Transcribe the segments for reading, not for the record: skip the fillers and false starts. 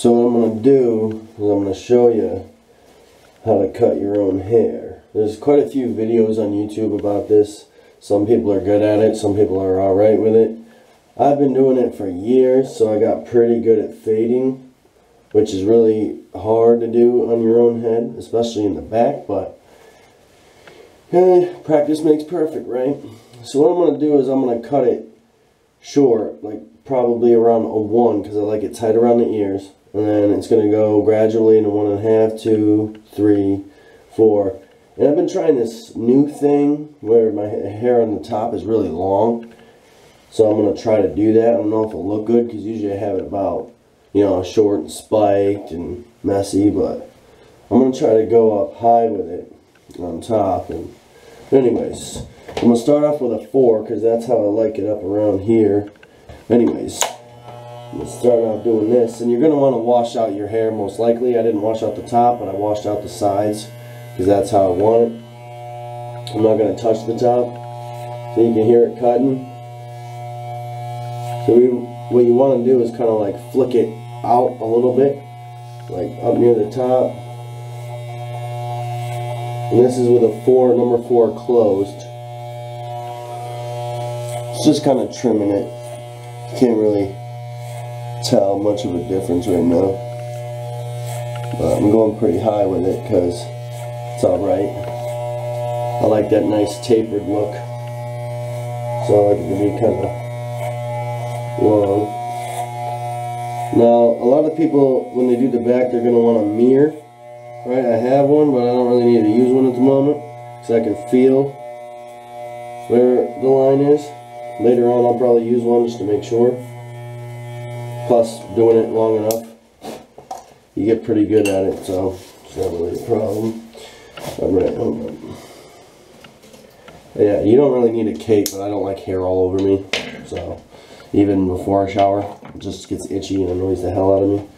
So what I'm going to do is I'm going to show you how to cut your own hair. There's quite a few videos on YouTube about this. Some people are good at it, some people are alright with it. I've been doing it for years, so I got pretty good at fading, which is really hard to do on your own head, especially in the back, but practice makes perfect, right? So what I'm going to do is I'm going to cut it short, like probably around a 1, because I like it tight around the ears, and then it's going to go gradually into 1.5, 2, 3, 4. And I've been trying this new thing where my hair on the top is really long. So I'm going to try to do that. I don't know if it'll look good because usually I have it about, you know, short and spiked and messy. But I'm going to try to go up high with it on top. And anyways, I'm going to start off with a 4 because that's how I like it up around here. Anyways, I'm going to start off doing this. And you're going to want to wash out your hair most likely. I didn't wash out the top, but I washed out the sides, because that's how I want it. I'm not going to touch the top, so you can hear it cutting. So what you want to do is kind of like flick it out a little bit, like up near the top. And this is with a 4, number 4 closed. It's just kind of trimming it. You can't really tell much of a difference right now, but I'm going pretty high with it because alright. I like that nice tapered look. So I like it to be kind of long. Now, a lot of people, when they do the back, they're going to want a mirror. Right? I have one, but I don't really need to use one at the moment, because I can feel where the line is. Later on, I'll probably use one just to make sure. Plus, doing it long enough, you get pretty good at it, so it's not really a problem. Alright, hold on. Yeah, you don't really need a cape, but I don't like hair all over me. So, even before I shower, it just gets itchy and annoys the hell out of me.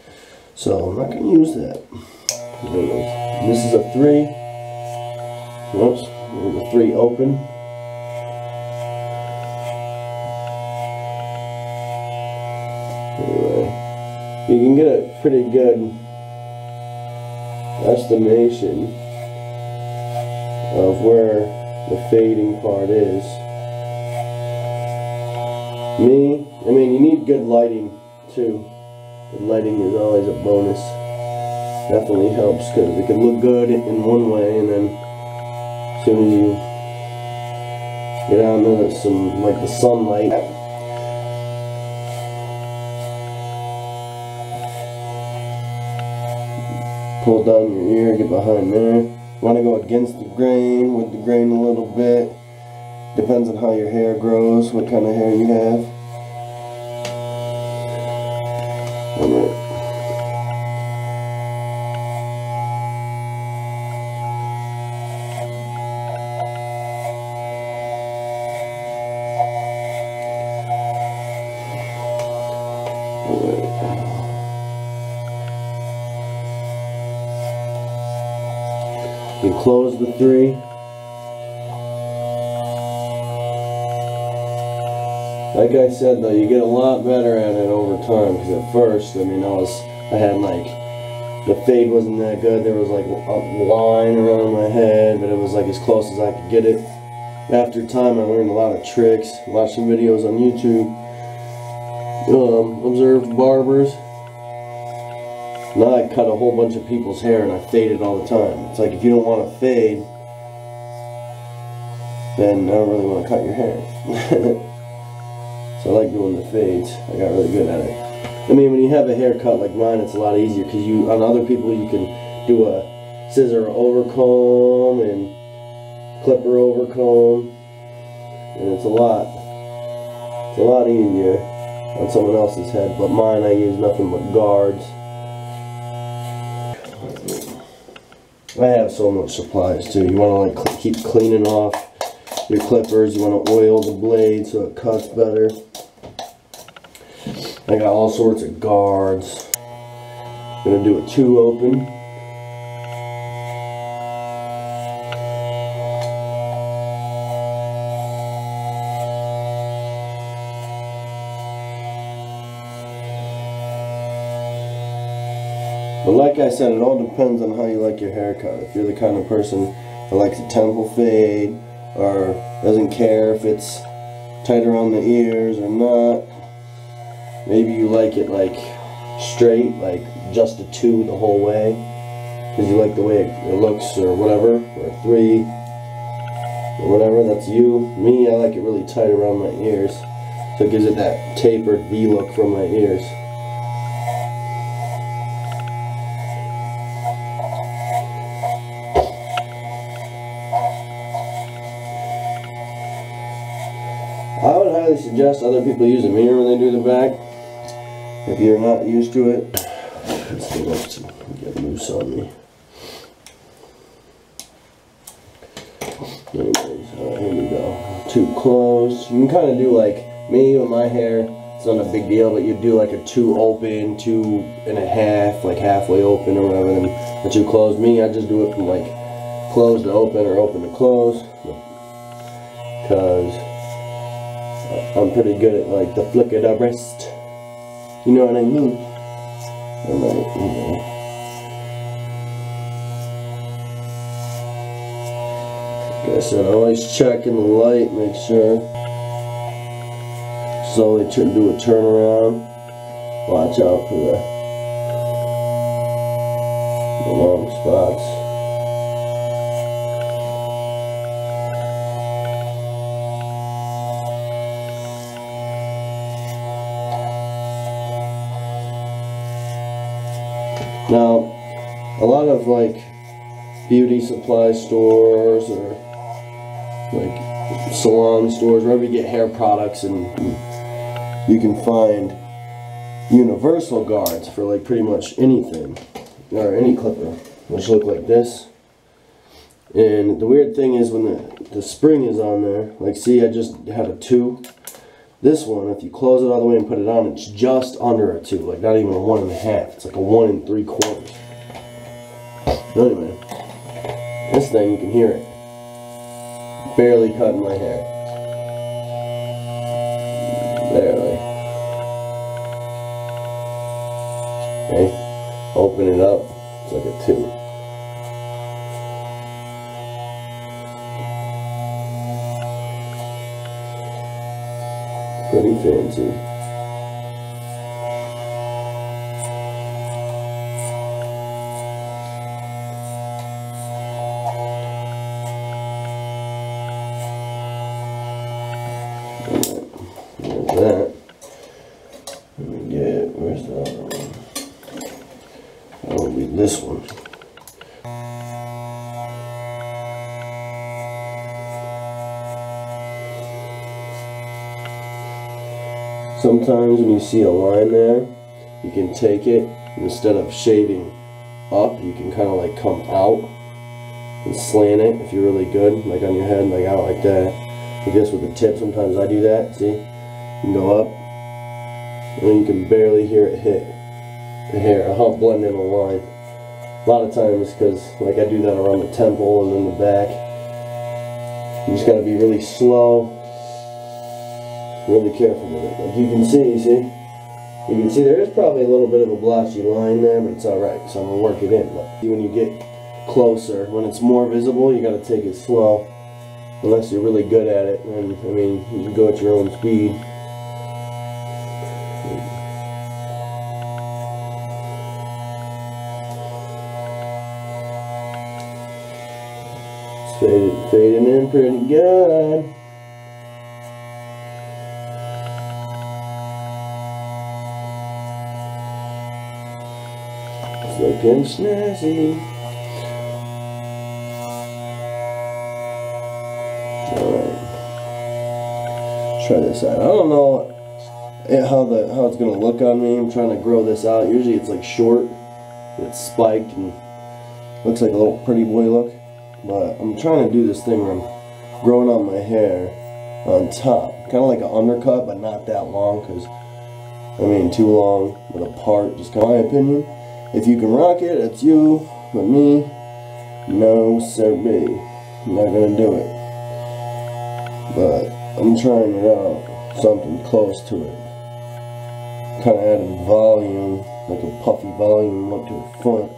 So, I'm not going to use that. This is a 3. Whoops. A 3 open. Anyway, you can get a pretty good estimation of where the fading part is. I mean, you need good lighting too. Good lighting is always a bonus. Definitely helps because it can look good in one way, and then as soon as you get out into some, like the sunlight. Pull down your ear, get behind there. Want to go against the grain, with the grain a little bit. Depends on how your hair grows, what kind of hair you have. All right. You close the 3. Like I said though, you get a lot better at it over time, because at first, I mean, I had like, the fade wasn't that good, there was like a line around my head, but it was like as close as I could get it. After time I learned a lot of tricks, watched some videos on YouTube, observed barbers. Now I cut a whole bunch of people's hair and I fade it all the time. It's like, if you don't want to fade, then I don't really want to cut your hair. So I like doing the fades. I got really good at it. I mean, when you have a haircut like mine, it's a lot easier because you, on other people, you can do a scissor overcomb and clipper overcomb, and it's a lot easier on someone else's head. But mine, I use nothing but guards. I have so much supplies too. You want to like keep cleaning off your clippers. You want to oil the blade so it cuts better. I got all sorts of guards. I'm going to do a 2 open. But like I said, it all depends on how you like your haircut. If you're the kind of person that likes a temple fade, or doesn't care if it's tight around the ears or not, maybe you like it like straight, like just a 2 the whole way, because you like the way it looks, or whatever, or a 3, or whatever, that's you. Me, I like it really tight around my ears, so it gives it that tapered V look from my ears. I would highly suggest other people use a mirror when they do the back, if you're not used to it. This thing wants to get loose on me. Anyways, alright, here we go. Too close. You can kind of do like me with my hair. It's not a big deal, but you do like a 2 open, 2.5, like halfway open or whatever, and the 2 closed. Me, I just do it from like closed to open or open to closed, because I'm pretty good at like the flick of the wrist. You know what I mean? I'm like, you know. Like I said, always check in the light, make sure. Slowly do a turnaround. Watch out for the long spots. Now, a lot of like beauty supply stores or like salon stores, wherever you get hair products, and you can find universal guards for like pretty much anything or any clipper, which look like this. And the weird thing is when the spring is on there, like see, I just had a 2. This one, if you close it all the way and put it on, it's just under a 2, like not even a 1.5. It's like a 1 3/4. But anyway, this thing, you can hear it. Barely cutting my hair. Barely. Okay, open it up, it's like a 2. Pretty fancy. Like that. Let me get, where's the other one? That would be this one. Sometimes when you see a line there, you can take it, and instead of shaving up, you can kind of like come out and slant it if you're really good, like on your head, like out like that. Like this with the tip, sometimes I do that, see? You can go up, and then you can barely hear it hit the hair, or how blend in a line. A lot of times, because like I do that around the temple and then the back, you just gotta be really slow. Really careful with it. Like you can see, there is probably a little bit of a blotchy line there, but it's alright, so I'm going to work it in. But when you get closer, when it's more visible, you got to take it slow, unless you're really good at it, and I mean, you can go at your own speed. It's fading in pretty good. Looking snazzy. Alright. Try this out. I don't know how it's gonna look on me. I'm trying to grow this out. Usually it's like short. It's spiked and looks like a little pretty boy look. But I'm trying to do this thing where I'm growing out my hair on top. Kind of like an undercut, but not that long, because I mean too long with a part, just kinda my opinion. If you can rock it, it's you, but me, no sir me. I'm not gonna do it. But I'm trying it out, something close to it. Kinda adding volume. like a puffy volume up to the front.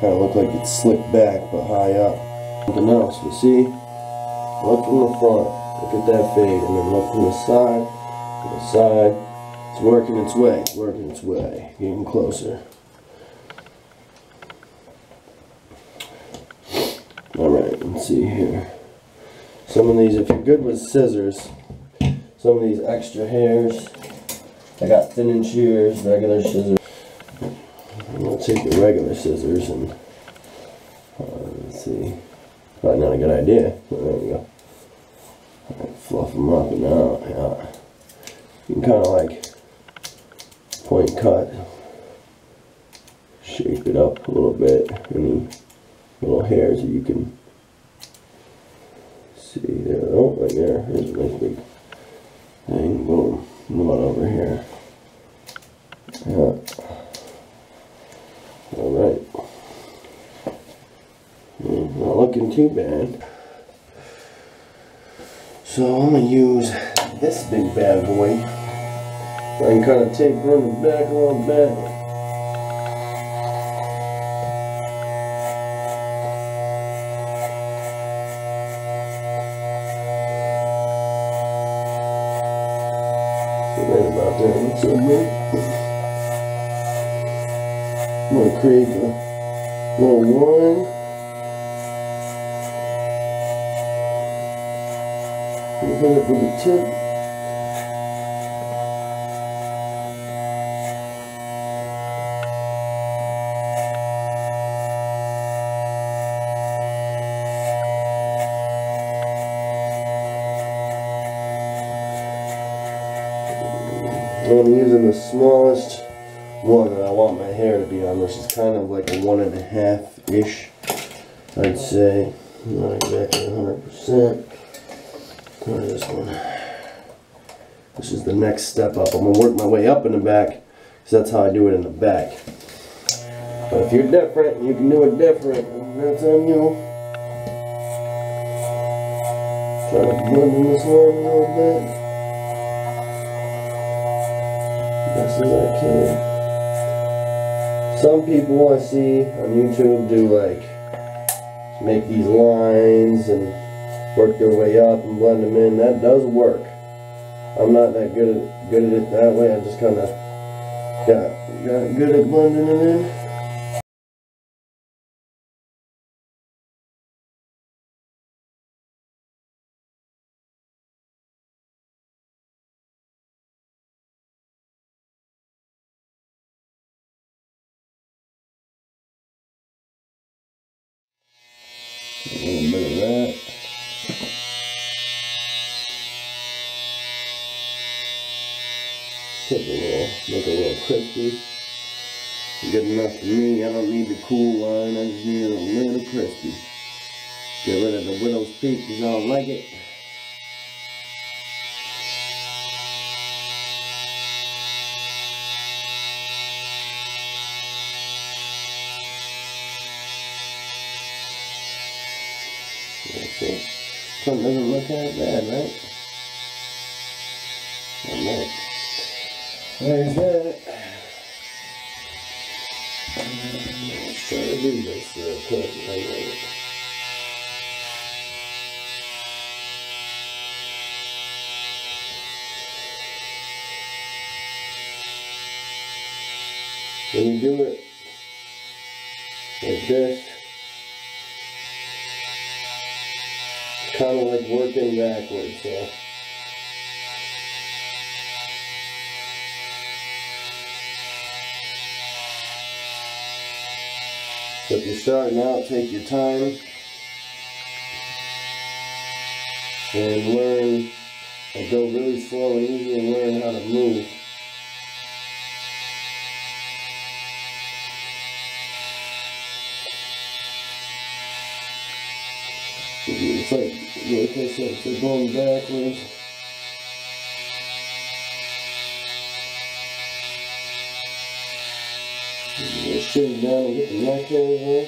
Kind of look like it's slicked back, but high up. Something else, you see? Look from the front, look at that fade, and then look from the side, to the side. It's working its way, getting closer. Alright, let's see here. Some of these, if you're good with scissors, some of these extra hairs, I got thinning shears, regular scissors. I'm going to take the regular scissors and let's see. Probably not a good idea, but there we go. Right, fluff them up and out. Yeah. You can kind of like point cut, shape it up a little bit. Any little hairs that you can see there. Oh, right there. There's a nice big thing. Boom. What over here? Yeah. Alright, not looking too bad. So I'm going to use this big bad boy. I can kind of taper in the back a little bit. So right about there, looks so good. I'm going to create a little line. And hit it with the tip. I'm using the smallest one that I want my hair to be on, which is kind of like a 1.5-ish, I'd say. Not exactly 100%. Try this one. This is the next step up. I'm going to work my way up in the back, because that's how I do it in the back. But if you're different, you can do it different. That's on you. Try to blend in this line a little bit. Best as I can. Some people I see on YouTube do like make these lines and work their way up and blend them in. That does work. I'm not that good at it that way. I just kind of got good at blending it in. A little bit of that. Make it a little crispy. Good enough for me. I don't need the cool line. I just need a little crispy. Get rid of the widow's peak because I don't like it. Something doesn't look that bad, right? Not much. There's that. Let's try to do this real quick. When you do it like this, kind of like working backwards, so if you're starting out, take your time and learn, and go really slow and easy and learn how to move. It's like, they're going backwards. Just shake down and get the neck over.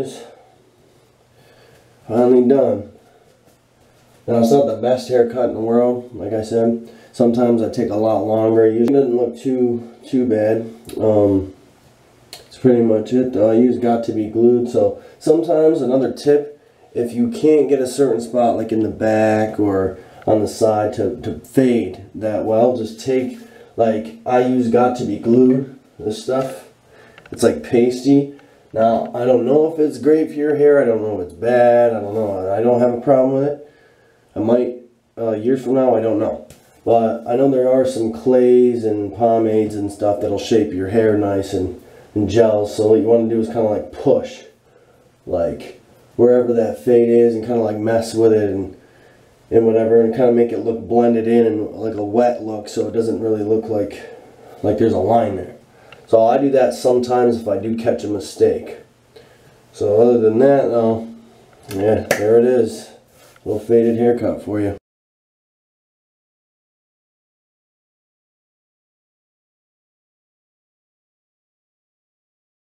is finally done. Now, it's not the best haircut in the world. Like I said, sometimes I take a lot longer. Usually it doesn't look too bad. That's pretty much it. I use Got to Be Glued. So sometimes, another tip, if you can't get a certain spot like in the back or on the side to fade that well, just take, like, I use Got to Be Glued, this stuff. It's like pasty. Now, I don't know if it's great for your hair. I don't know if it's bad. I don't know. I don't have a problem with it. I might, years from now, I don't know. But I know there are some clays and pomades and stuff that'll shape your hair nice and gels. So what you want to do is kind of like push, like wherever that fade is, and kind of like mess with it and whatever, and kind of make it look blended in and like a wet look, so it doesn't really look like there's a line there. So I do that sometimes if I do catch a mistake. So other than that, though, yeah, there it is. Little faded haircut for you.